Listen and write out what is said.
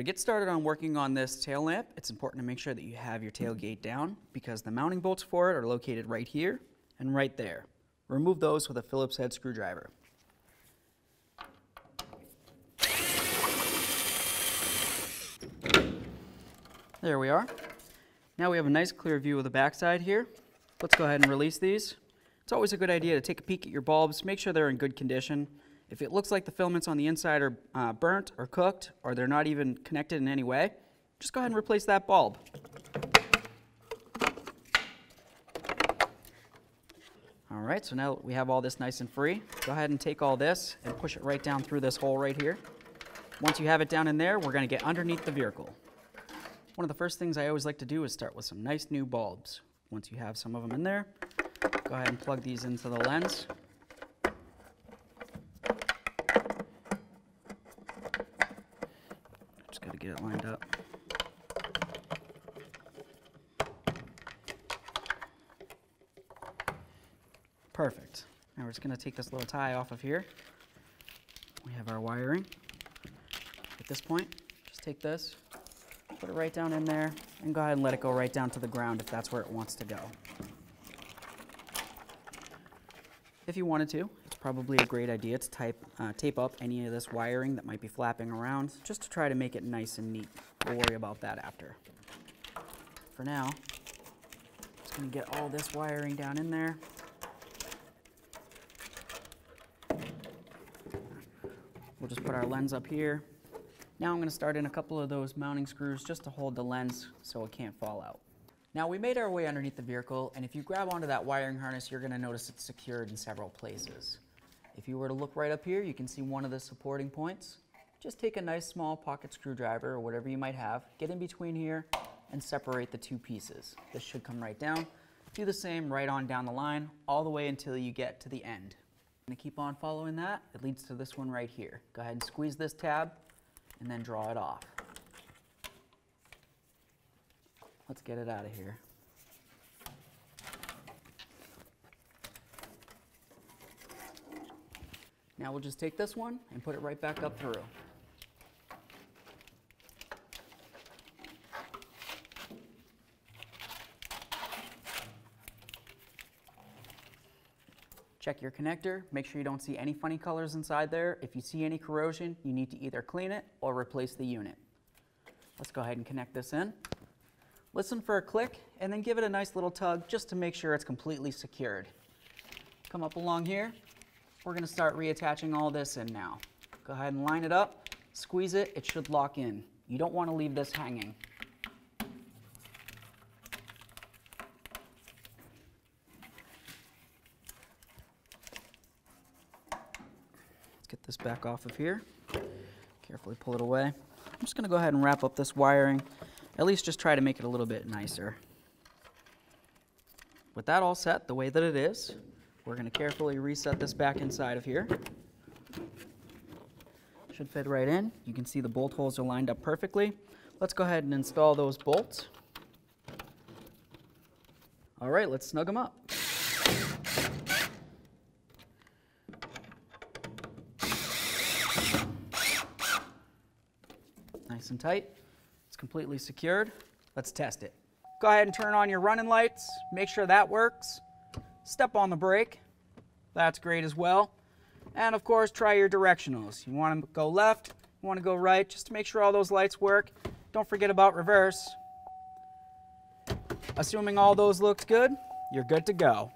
to get started on working on this tail lamp, it's important to make sure that you have your tailgate down because the mounting bolts for it are located right here and right there. Remove those with a Phillips head screwdriver. There we are. Now we have a nice clear view of the backside here. Let's go ahead and release these. It's always a good idea to take a peek at your bulbs, make sure they're in good condition. If it looks like the filaments on the inside are burnt or cooked, or they're not even connected in any way, just go ahead and replace that bulb. All right, so now we have all this nice and free. Go ahead and take all this and push it right down through this hole right here. Once you have it down in there, we're going to get underneath the vehicle. One of the first things I always like to do is start with some nice new bulbs. Once you have some of them in there, go ahead and plug these into the lens. Just got to get it lined up. Perfect. Now we're just going to take this little tie off of here. We have our wiring. At this point, just take this, put it right down in there, and go ahead and let it go right down to the ground if that's where it wants to go. If you wanted to, it's probably a great idea to tape up any of this wiring that might be flapping around, just to try to make it nice and neat. We'll worry about that after. For now, I'm just going to get all this wiring down in there. We'll just put our lens up here. Now I'm going to start in a couple of those mounting screws just to hold the lens so it can't fall out. Now we made our way underneath the vehicle, and if you grab onto that wiring harness, you're going to notice it's secured in several places. If you were to look right up here, you can see one of the supporting points. Just take a nice small pocket screwdriver or whatever you might have, get in between here and separate the two pieces. This should come right down. Do the same right on down the line, all the way until you get to the end. I'm going to keep on following that. It leads to this one right here. Go ahead and squeeze this tab and then draw it off. Let's get it out of here. Now we'll just take this one and put it right back up through. Check your connector, make sure you don't see any funny colors inside there. If you see any corrosion, you need to either clean it or replace the unit. Let's go ahead and connect this in. Listen for a click and then give it a nice little tug just to make sure it's completely secured. Come up along here. We're going to start reattaching all this in now. Go ahead and line it up, squeeze it, it should lock in. You don't want to leave this hanging. Get this back off of here, carefully pull it away. I'm just going to go ahead and wrap up this wiring, at least just try to make it a little bit nicer. With that all set the way that it is, we're going to carefully reset this back inside of here. Should fit right in. You can see the bolt holes are lined up perfectly. Let's go ahead and install those bolts. All right, let's snug them up. Nice and tight. It's completely secured. Let's test it. Go ahead and turn on your running lights. Make sure that works. Step on the brake. That's great as well. And of course, try your directionals. You want to go left, you want to go right, just to make sure all those lights work. Don't forget about reverse. Assuming all those looked good, you're good to go.